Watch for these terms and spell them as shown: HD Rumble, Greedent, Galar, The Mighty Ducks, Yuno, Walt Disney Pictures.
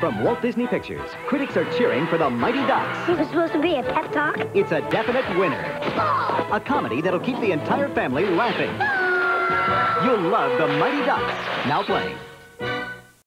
From Walt Disney Pictures, critics are cheering for The Mighty Ducks. This is supposed to be a pep talk. It's a definite winner. A comedy that'll keep the entire family laughing. You'll love The Mighty Ducks, now playing.